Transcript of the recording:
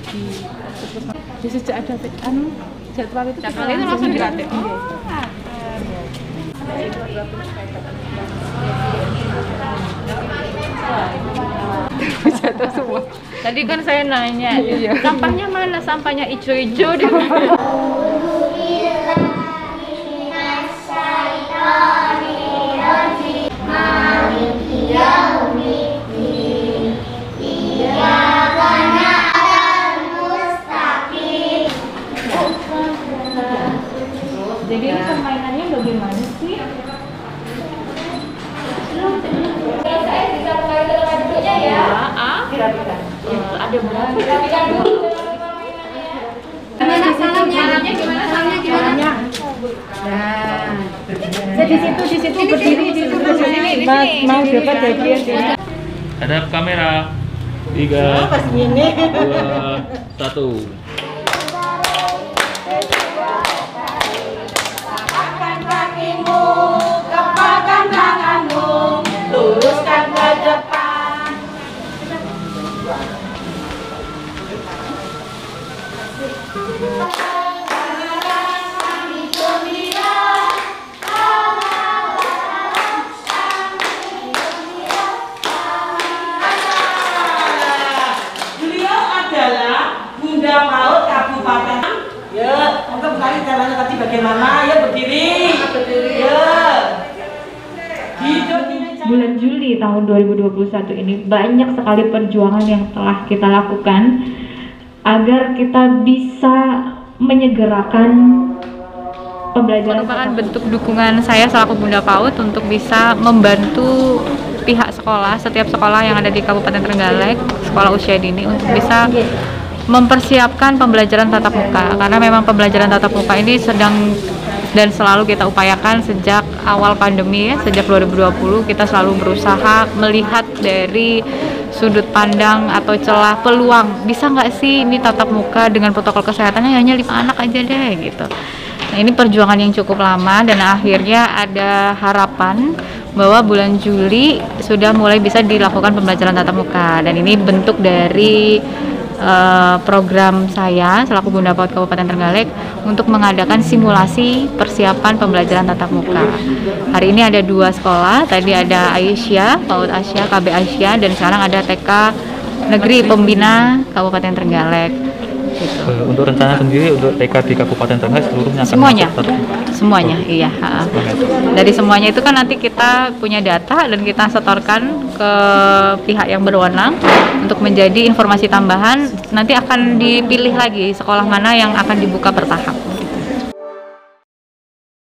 masih di sejak ada jadwal itu langsung dilatih. Jatuh semua. Tadi kan saya nanya, sampahnya mana? Sampahnya ijo-ijo di mana? Jadi permainannya bagaimana sih? Saya bisa mulai dengan dulunya ya. Dirapikan. Ada berapa? Dirapikan dulu. Gimana salamnya? Gimana salamnya? Gimana? Nah, di situ berdiri di sini. Mau dapat bagian. Hadap kamera. 3, 2, 1. Bulan Juli tahun 2021 ini banyak sekali perjuangan yang telah kita lakukan agar kita bisa menyegerakan pembelajaran. Merupakan bentuk dukungan saya selaku Bunda PAUD untuk bisa membantu pihak sekolah, setiap sekolah yang ada di Kabupaten Trenggalek, sekolah usia dini, untuk bisa mempersiapkan pembelajaran tatap muka, karena memang pembelajaran tatap muka ini sedang dan selalu kita upayakan sejak awal pandemi ya, sejak 2020 kita selalu berusaha melihat dari sudut pandang atau celah peluang, bisa nggak sih ini tatap muka dengan protokol kesehatannya hanya 5 anak aja deh gitu. Nah, ini perjuangan yang cukup lama dan akhirnya ada harapan bahwa bulan Juli sudah mulai bisa dilakukan pembelajaran tatap muka, dan ini bentuk dari program saya selaku Bunda PAUD Kabupaten Trenggalek untuk mengadakan simulasi persiapan pembelajaran tatap muka. Hari ini ada 2 sekolah, tadi ada Aisyah, PAUD Asia KB Asia, dan sekarang ada TK Negeri Pembina Kabupaten Trenggalek. Gitu. Untuk rencana sendiri untuk TK di Kabupaten Trenggalek seluruhnya akan semuanya, iya. Dari semuanya itu kan nanti kita punya data dan kita setorkan ke pihak yang berwenang untuk menjadi informasi tambahan. Nanti akan dipilih lagi sekolah mana yang akan dibuka bertahap.